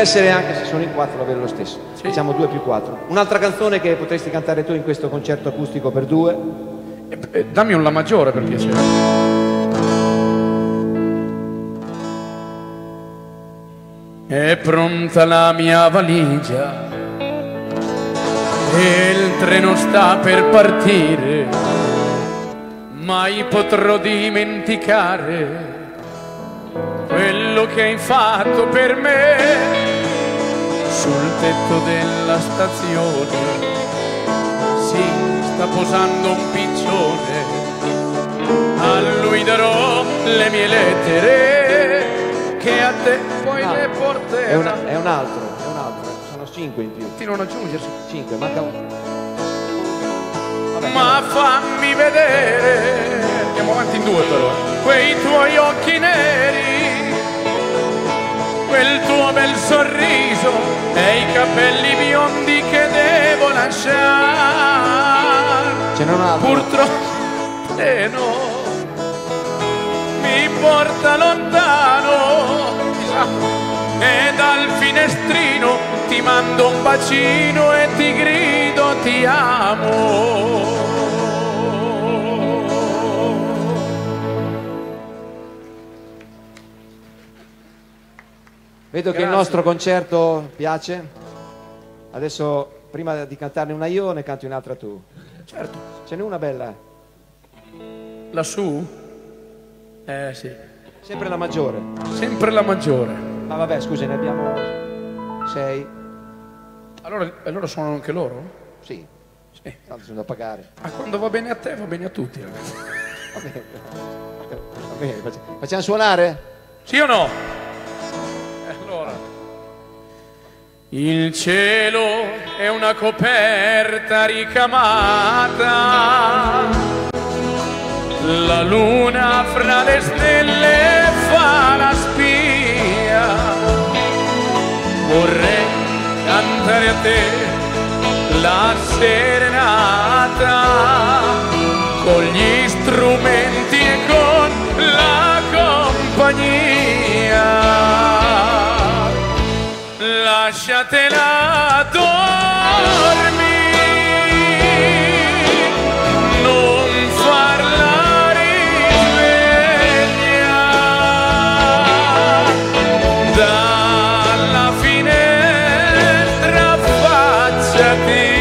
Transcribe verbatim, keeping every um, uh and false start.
essere, anche se sono in quattro, va bene lo stesso. Sì. Siamo due più quattro. Un'altra canzone che potresti cantare tu in questo concerto acustico per due? Eh, eh, dammi un La maggiore, per piacere. È pronta la mia valigia e il treno sta per partire, mai potrò dimenticare quello che hai fatto per me. Sul tetto della stazione si sta posando un piccione, a lui darò le mie lettere che a te poi ah, le porterà. È, una, è un altro, è un altro, sono cinque in più. Ti non aggiungersi. Cinque, manca uno. Vabbè, ma fammi vedere. Andiamo avanti in due però. Quei tuoi occhi neri, quel tuo bel sorriso e i capelli biondi che devo lasciare. Ce n'è un altro. Purtroppo te no. Mi porta lontano e dal finestrino ti mando un bacino e ti grido ti amo. Vedo Grazie. Che il nostro concerto piace. Adesso, prima di cantarne una io, ne canti un'altra tu. Certo. Ce n'è una bella. Lassù? Eh sì. Sempre la maggiore. Sempre la maggiore. Ma vabbè, scusa, ne abbiamo sei. Allora, allora suonano anche loro? Sì. Sì. Tanto sono da pagare. Ma quando va bene a te, va bene a tutti, ragazzi. Va bene. Va bene. Facciamo suonare? Sì o no? Allora. Il cielo è una coperta ricamata. La luna fra le stelle fa la spia. Vorrei cantare a te la serenata con gli strumenti e con la compagnia. Lasciatela dormire, non farla dalla finestra affacciati.